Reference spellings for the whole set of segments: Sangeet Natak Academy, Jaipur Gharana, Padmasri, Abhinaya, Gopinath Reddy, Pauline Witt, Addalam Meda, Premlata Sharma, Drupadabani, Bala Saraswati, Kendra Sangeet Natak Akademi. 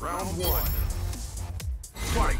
Round one. Fight!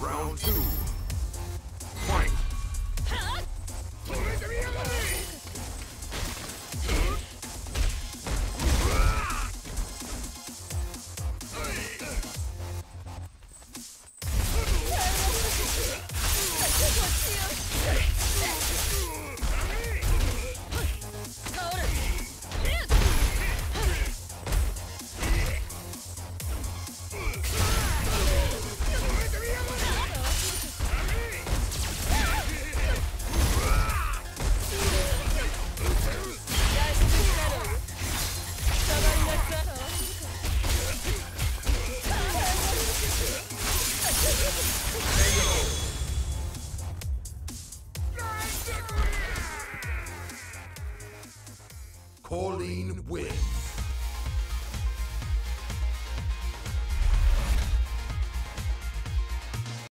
Round two. Fight. Pauline Witt.